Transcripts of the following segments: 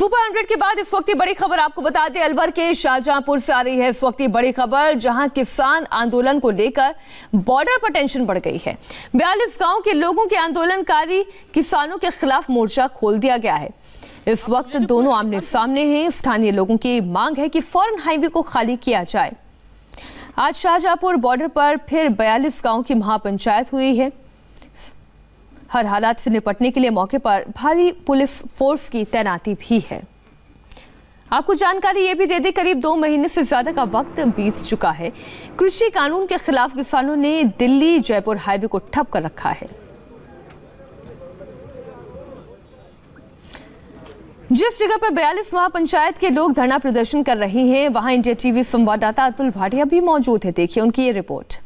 Super 100 के बाद इस वक्त की बड़ी खबर आपको बता दें, अलवर के शाहजहांपुर से आ रही है इस वक्त की बड़ी खबर, जहां किसान आंदोलन को लेकर बॉर्डर पर टेंशन बढ़ गई है। 42 गांव के लोगों के आंदोलनकारी किसानों के खिलाफ मोर्चा खोल दिया गया है। इस वक्त दोनों आमने सामने हैं। स्थानीय लोगों की मांग है कि फौरन हाईवे को खाली किया जाए। आज शाहजहांपुर बॉर्डर पर फिर 42 गाँव की महापंचायत हुई है। हर हालात से निपटने के लिए मौके पर भारी पुलिस फोर्स की तैनाती भी है। आपको जानकारी ये भी दे दें, करीब 2 महीने से ज़्यादा का वक्त बीत चुका है। कृषि कानून के खिलाफ किसानों ने दिल्ली जयपुर हाईवे को ठप कर रखा है। जिस जगह पर 42 महापंचायत के लोग धरना प्रदर्शन कर रहे हैं, वहां IndiaTV संवाददाता अतुल भाटिया भी मौजूद है। देखिए उनकी ये रिपोर्ट।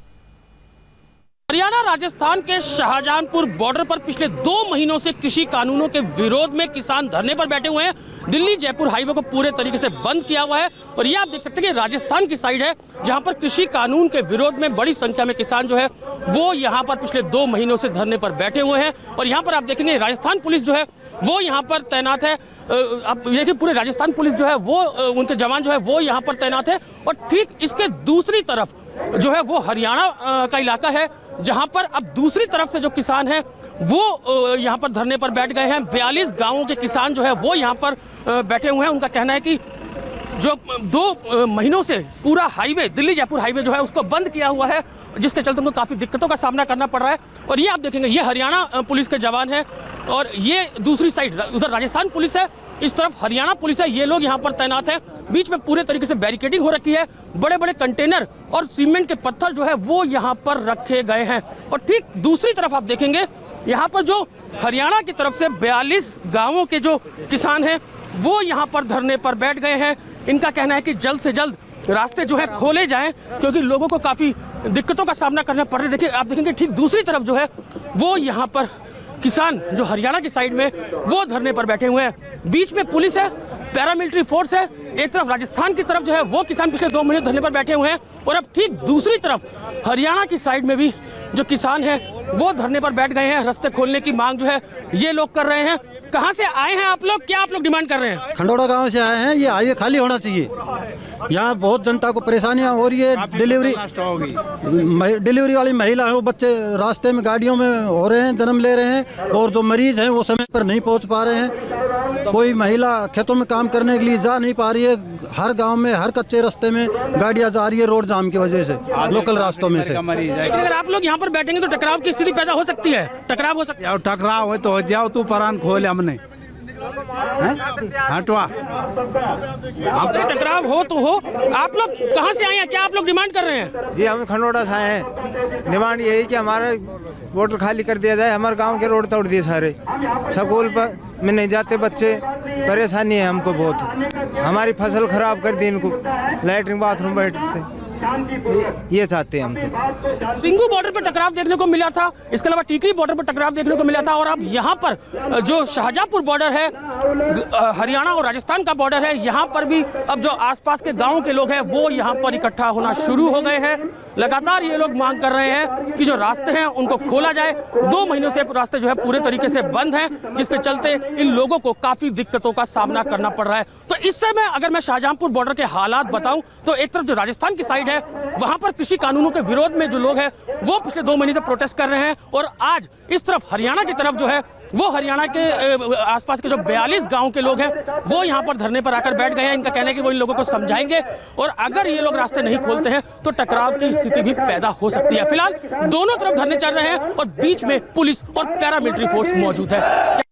हरियाणा राजस्थान के शाहजहांपुर बॉर्डर पर पिछले 2 महीनों से कृषि कानूनों के विरोध में किसान धरने पर बैठे हुए हैं। दिल्ली जयपुर हाईवे को पूरे तरीके से बंद किया हुआ है और ये आप देख सकते हैं कि राजस्थान की साइड है, जहां पर कृषि कानून के विरोध में बड़ी संख्या में किसान जो है वो यहाँ पर पिछले 2 महीनों से धरने पर बैठे हुए हैं। और यहाँ पर आप देखेंगे राजस्थान पुलिस जो है वो यहाँ पर तैनात है। आप देखिए पूरे राजस्थान पुलिस जो है वो उनके जवान जो है वो यहाँ पर तैनात है। और ठीक इसके दूसरी तरफ जो है वो हरियाणा का इलाका है, जहां पर अब दूसरी तरफ से जो किसान हैं वो यहां पर धरने पर बैठ गए हैं। 42 गांवों के किसान जो है वो यहां पर बैठे हुए हैं। उनका कहना है कि जो 2 महीनों से पूरा हाईवे दिल्ली जयपुर हाईवे जो है उसको बंद किया हुआ है, जिसके चलते उनको काफ़ी दिक्कतों का सामना करना पड़ रहा है। और ये आप देखेंगे ये हरियाणा पुलिस के जवान हैं और ये दूसरी साइड उधर राजस्थान पुलिस है, इस तरफ हरियाणा पुलिस है। ये लोग यहाँ पर तैनात है। बीच में पूरे तरीके से बैरिकेडिंग हो रखी है। बड़े बड़े कंटेनर और सीमेंट के पत्थर जो है वो यहाँ पर रखे गए हैं। और ठीक दूसरी तरफ आप देखेंगे यहाँ पर जो हरियाणा की तरफ से 42 गाँवों के जो किसान हैं वो यहाँ पर धरने पर बैठ गए हैं। इनका कहना है कि जल्द से जल्द रास्ते जो है खोले जाएं, क्योंकि लोगों को काफ़ी दिक्कतों का सामना करना पड़ रहा है। देखिए आप देखेंगे ठीक दूसरी तरफ जो है वो यहाँ पर किसान जो हरियाणा की साइड में वो धरने पर बैठे हुए हैं। बीच में पुलिस है, पैरामिलिट्री फोर्स है। एक तरफ राजस्थान की तरफ जो है वो किसान पिछले 2 महीने धरने पर बैठे हुए हैं और अब ठीक दूसरी तरफ हरियाणा की साइड में भी जो किसान है वो धरने पर बैठ गए हैं। रास्ते खोलने की मांग जो है ये लोग कर रहे हैं। कहाँ से आए हैं आप लोग, क्या आप लोग डिमांड कर रहे हैं? खंडौड़ा गांव से आए हैं। ये हाईवे खाली होना चाहिए। यहाँ बहुत जनता को परेशानियाँ हो रही है। डिलीवरी वाली महिला है, वो बच्चे रास्ते में गाड़ियों में हो रहे हैं, जन्म ले रहे हैं। और जो मरीज हैं वो समय पर नहीं पहुँच पा रहे हैं। कोई महिला खेतों में काम करने के लिए जा नहीं पा रही है। हर गाँव में हर कच्चे रास्ते में गाड़ियाँ जा रही है, रोड जाम की वजह से, लोकल रास्तों में से। अगर आप लोग यहाँ पर बैठेंगे तो टकराव की स्थिति पैदा हो सकती है। टकराव हो सकती है। टकराव हो तो हो जाओ, तू परान खोले हमने हटवा। टकराव हो तो हो। आप लोग कहाँ से आए हैं, क्या आप लोग डिमांड कर रहे हैं? जी हम खंडौड़ा से आए हैं। डिमांड यही कि हमारे बॉर्डर खाली कर दिया जाए। हमारे गांव के रोड तोड़ दिए सारे। स्कूल पर में नहीं जाते बच्चे, परेशानी है हमको बहुत। हमारी फसल खराब कर दी इनको, लैट्रिन बाथरूम बैठते, ये चाहते हैं हम तो। सिंघू बॉर्डर पर टकराव देखने को मिला था, इसके अलावा टीकरी बॉर्डर पर टकराव देखने को मिला था। और अब यहाँ पर जो शाहजहांपुर बॉर्डर है, हरियाणा और राजस्थान का बॉर्डर है, यहाँ पर भी अब जो आसपास के गांव के लोग हैं वो यहाँ पर इकट्ठा होना शुरू हो गए हैं। लगातार ये लोग मांग कर रहे हैं कि जो रास्ते हैं उनको खोला जाए। 2 महीनों से रास्ते जो है पूरे तरीके से बंद हैं, जिसके चलते इन लोगों को काफी दिक्कतों का सामना करना पड़ रहा है। तो इससे मैं अगर मैं शाहजहांपुर बॉर्डर के हालात बताऊं तो एक तरफ जो राजस्थान की साइड है वहां पर कृषि कानूनों के विरोध में जो लोग हैं वो पिछले 2 महीने से प्रोटेस्ट कर रहे हैं। और आज इस तरफ हरियाणा की तरफ जो है वो हरियाणा के आसपास के जो 42 गांव के लोग हैं वो यहाँ पर धरने पर आकर बैठ गए हैं। इनका कहना है कि वो इन लोगों को समझाएंगे और अगर ये लोग रास्ते नहीं खोलते हैं तो टकराव की स्थिति भी पैदा हो सकती है। फिलहाल दोनों तरफ धरने चल रहे हैं और बीच में पुलिस और पैरामिलिट्री फोर्स मौजूद है।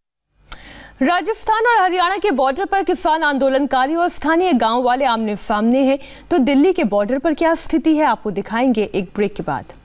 राजस्थान और हरियाणा के बॉर्डर पर किसान आंदोलनकारी और स्थानीय गाँव वाले आमने सामने हैं। तो दिल्ली के बॉर्डर पर क्या स्थिति है आपको दिखाएंगे एक ब्रेक के बाद।